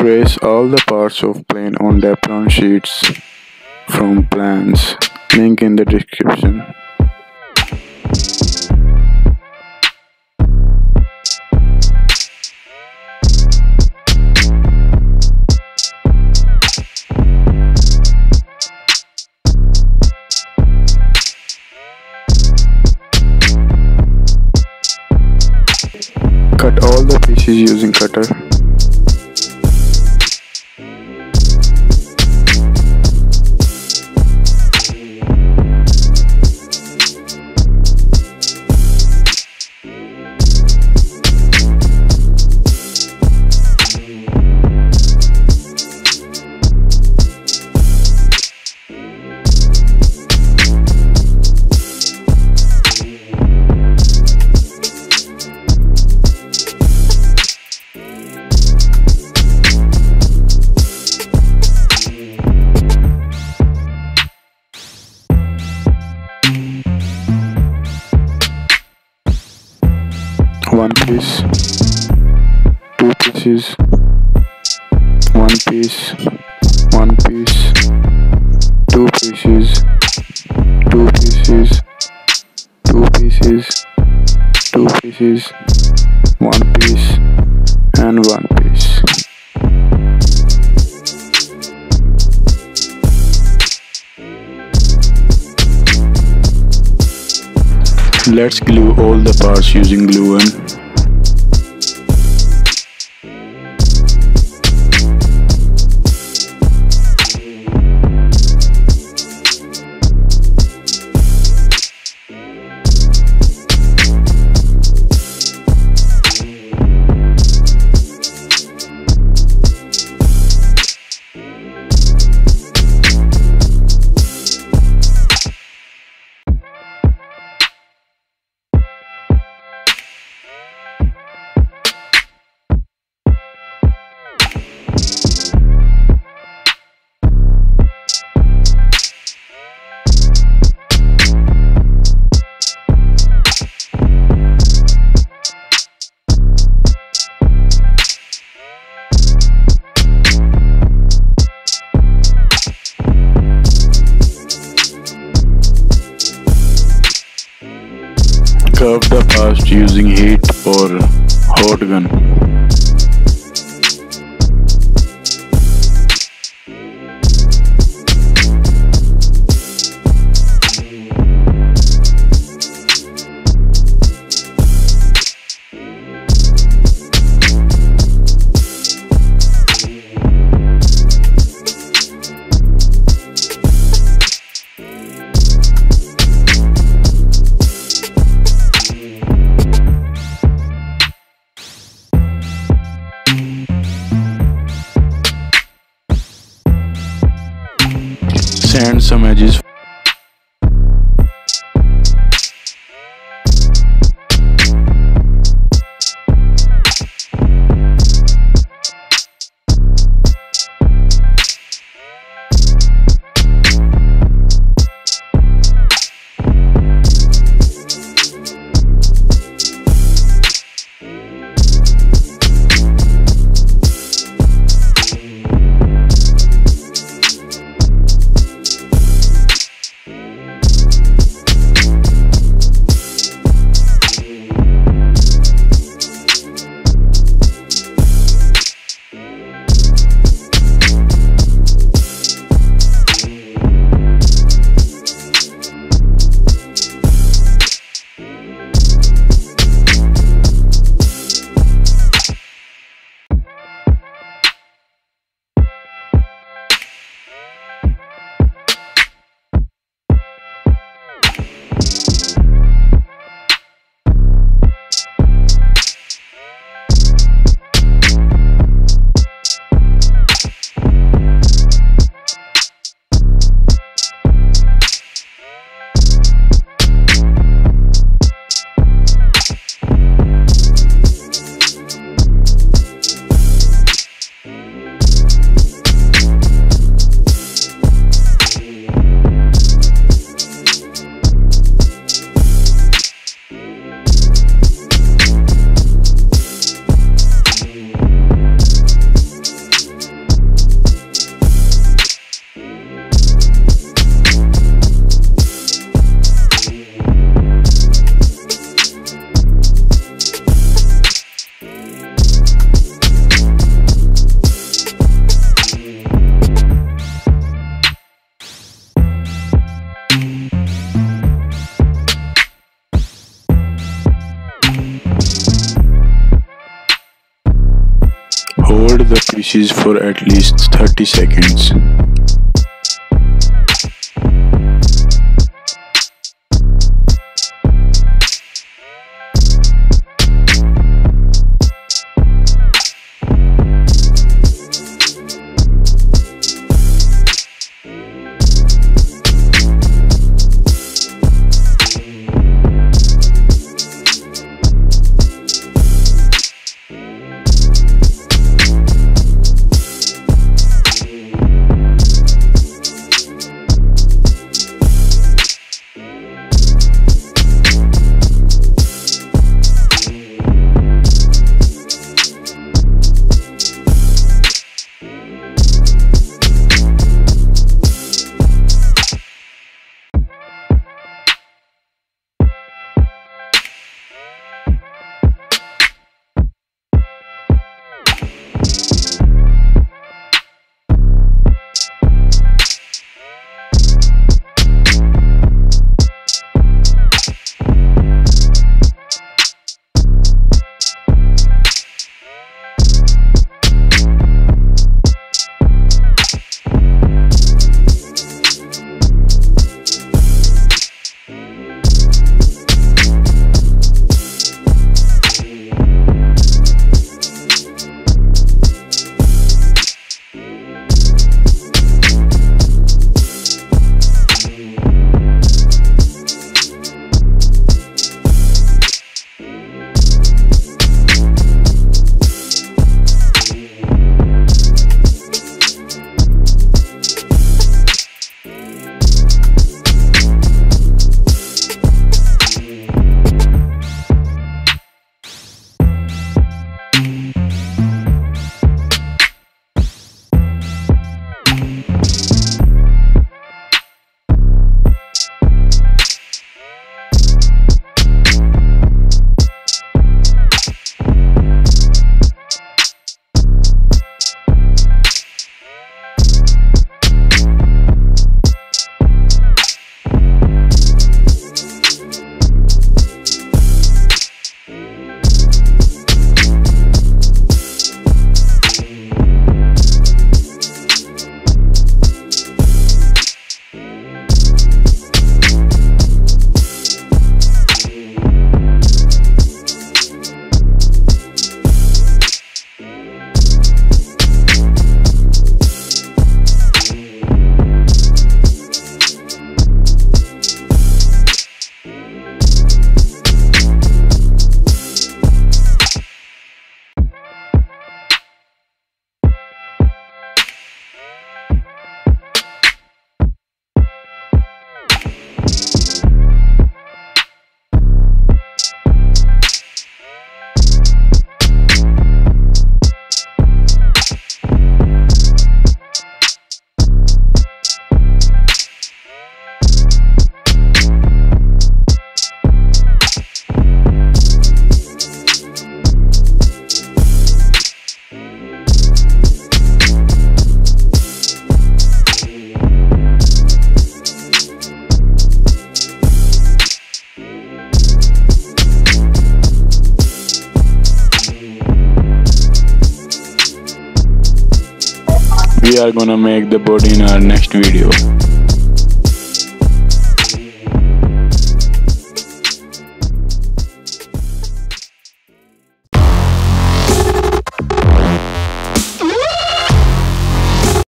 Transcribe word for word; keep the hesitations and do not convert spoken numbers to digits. Trace all the parts of plane on Dapron sheets from plans. Link in the description. Cut all the pieces using cutter. One piece, two pieces, one piece, one piece, two pieces, two pieces, two pieces, two pieces, one piece, and one piece. Let's glue all the parts using glue gun. Curve the parts using heat or hot gun. Sand some edges. Cover the pieces for at least thirty seconds. We are gonna make the body in our next video.